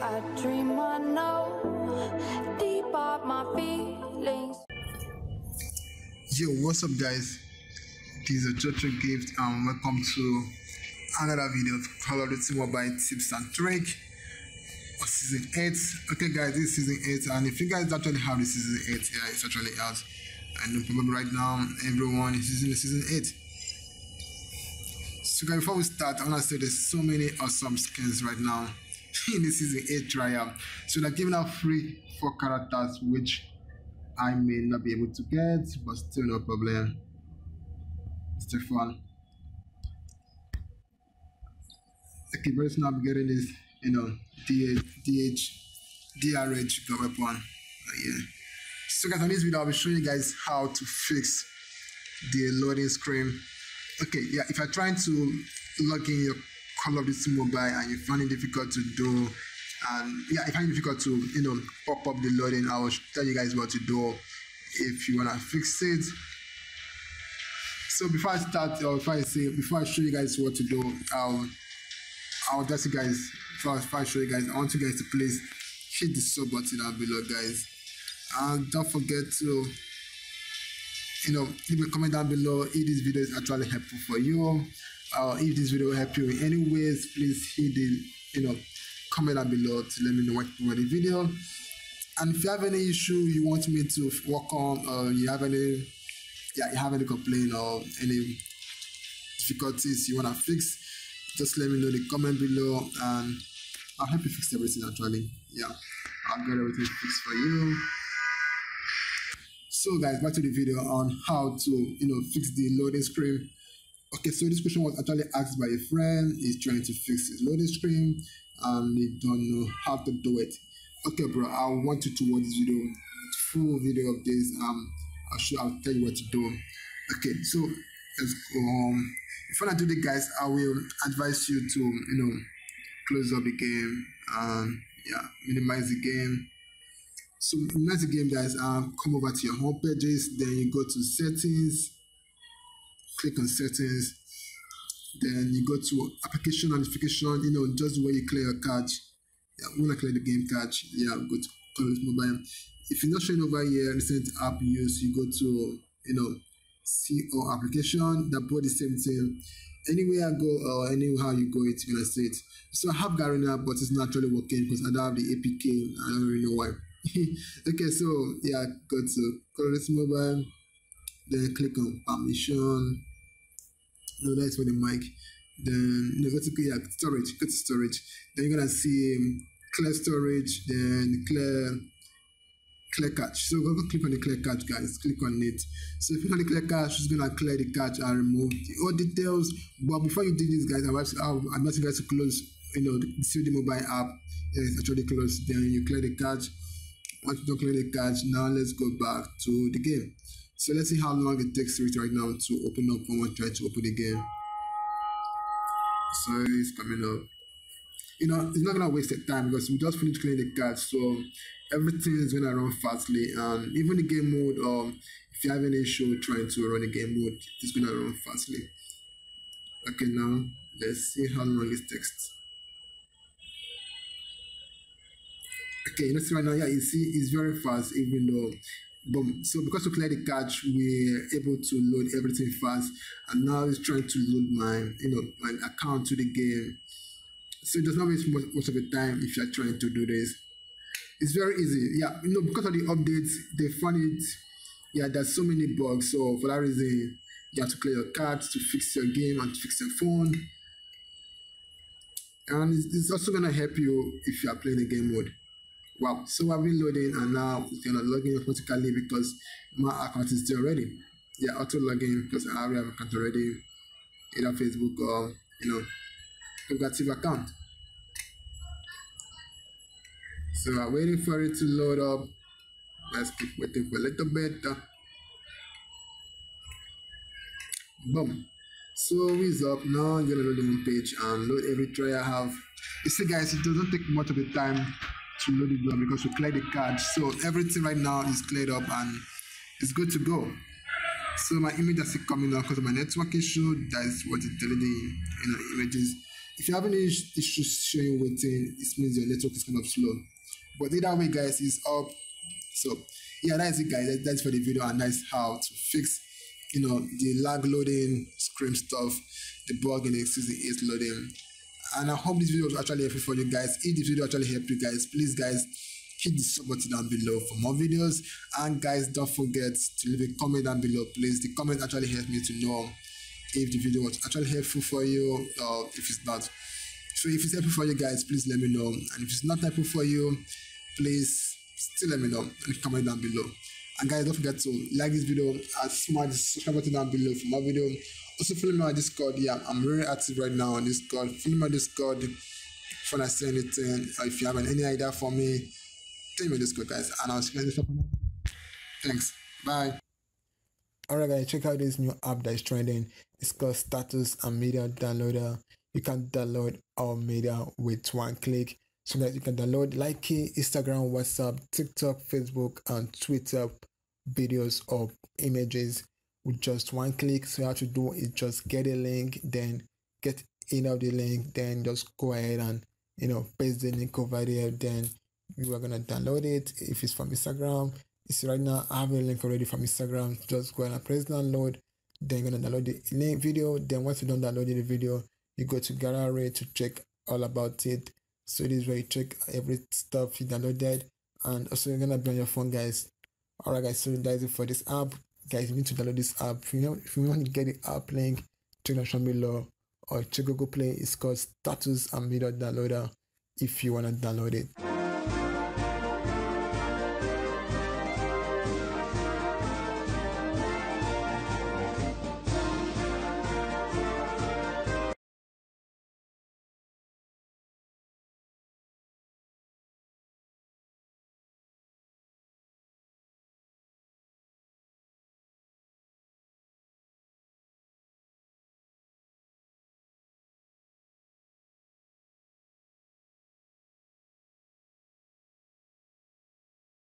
I dream I know deep up my feelings. Yo, what's up guys? This is Ochoochogift and welcome to another video of Call of Duty Mobile tips and tricks for season 8. Okay guys, this is season 8, and if you guys actually have the season 8 here, it's actually out. I know probably right now everyone is using the season 8. So guys, before we start, I want to say there's so many awesome skins right now in the season 8 trial. So they're giving out free 4 characters, which I may not be able to get, but still no problem. Still fun. Okay, very soon I'll be getting this, you know, DRH double weapon. Yeah. So guys, on this video I'll be showing you guys how to fix the loading screen. Okay, yeah, if you're trying to log in your Call of Duty Mobile and you find it difficult to do, and yeah, if I find it difficult to, you know, pop up the loading, I will tell you guys what to do if you wanna fix it. So before I start, or before I show you guys what to do, I'll just you guys, before I show you guys, I want you guys to please hit the sub button down below, guys, and don't forget to, you know, leave a comment down below if this video is actually helpful for you. If this video will help you in any ways, please hit the, you know, comment down below to let me know what you want the video. And if you have any issue you want me to work on, or you have any complaint or any difficulties you want to fix, just let me know in the comment below and I'll help you fix everything actually. Yeah, I'll get everything fixed for you. So guys, back to the video on how to, you know, fix the loading screen. Okay, so this question was actually asked by a friend. He's trying to fix his loading screen and he don't know how to do it. Okay bro, I want you to watch this video, full video of this. I'll tell you what to do. Okay, so let's go home. Before I do this guys, I will advise you to, you know, close up the game and yeah, minimize the game. So next game guys, come over to your home pages, then you go to settings, click on settings, then you go to application notification, you know, just where you clear your cache. Yeah, when I clear the game cache, yeah, go to Call of Duty Mobile. If you're not showing over here, recent app use, you go to, you know, CO application, that both the same thing. Anywhere I go or anyhow you go, it's gonna say it. So I have Garena, but it's not really working because I don't have the APK, I don't really know why. Okay, so yeah, go to Call of Duty Mobile, then click on permission. No, that's for the mic. Then you go to, yeah, storage, go to storage. Then you're gonna see clear storage, then clear cache. So go click on the clear cache, guys. Click on it. So if you click on the clear cache, it's gonna clear the cache and remove all details. But before you do this, guys, I'm asking you guys to close, you know, the mobile app. Yeah, it's actually closed. Then you clear the cache. Once you don't clear the cache, now let's go back to the game. So let's see how long it takes right now to open up when we try to open the game. So it's coming up. You know, it's not gonna waste the time because we just finished clearing the cache, so everything is gonna run fastly. And even the game mode, if you have any issue trying to run the game mode, it's gonna run fastly. Okay, now let's see how long it takes. Okay, let's see right now. Yeah, you see, it's very fast, even though. Boom. So because we cleared the cache, we're able to load everything fast, and now it's trying to load my, you know, my account to the game. So it does not waste most of the time if you're trying to do this. It's very easy. Yeah, you know, because of the updates, they found it. Yeah, there's so many bugs. So for that reason, you have to clear your cache to fix your game and to fix your phone. And it's also gonna help you if you are playing the game mode. Wow, so I've been loading and now it's gonna log in automatically because my account is there already. Yeah, auto login because I already have an account already, either Facebook or, you know, active account. So I'm waiting for it to load up. Let's keep waiting for a little bit. Boom. So it's up now. I'm gonna load the home page and load every tray I have. You see guys, it doesn't take much of the time to load it up because we cleared the cache, so everything right now is cleared up and it's good to go. So my image is coming up because of my network issue. That's what it's deleting, you know, images. If you're having any issues showing waiting, it means your network is kind of slow. But either way, guys, it's up. So yeah, that's it, guys. That's for the video, and that's how to fix, you know, the lag loading, scream stuff, the bug in the Season 8 loading. And I hope this video was actually helpful for you guys. If this video actually helped you guys, please, guys, hit the sub button down below for more videos. And guys, don't forget to leave a comment down below, please. The comment actually helps me to know if the video was actually helpful for you or if it's not. So if it's helpful for you guys, please let me know. And if it's not helpful for you, please still let me know and comment down below. And guys, don't forget to like this video and smash the subscribe button down below for more video. Also follow me on Discord. Yeah, I'm very active right now on Discord. Follow me on Discord if you want to say anything, or if you have any idea for me, tell me on Discord, guys. And I'll see you guys. Thanks. Bye. Alright, guys, check out this new app that is trending. It's called Status and Media Downloader. You can download all media with one click, so that you can download like Instagram, WhatsApp, TikTok, Facebook, and Twitter videos or images with just one click. So you have to do is just get a link, then get in of the link, then just go ahead and, you know, paste the link over there. Then you are gonna download it. If it's from Instagram, it's right now I have a link already from Instagram. Just go ahead and press download. Then you're gonna download the link video. Then once you done downloading the video, you go to gallery to check all about it. So this is where you check every stuff you downloaded, and also you're gonna be on your phone, guys. Alright, guys, so that's it for this app. Guys, you need to download this app. If you want to get the app link, check the description below or check Google Play. It's called Status and Media Downloader if you wanna download it.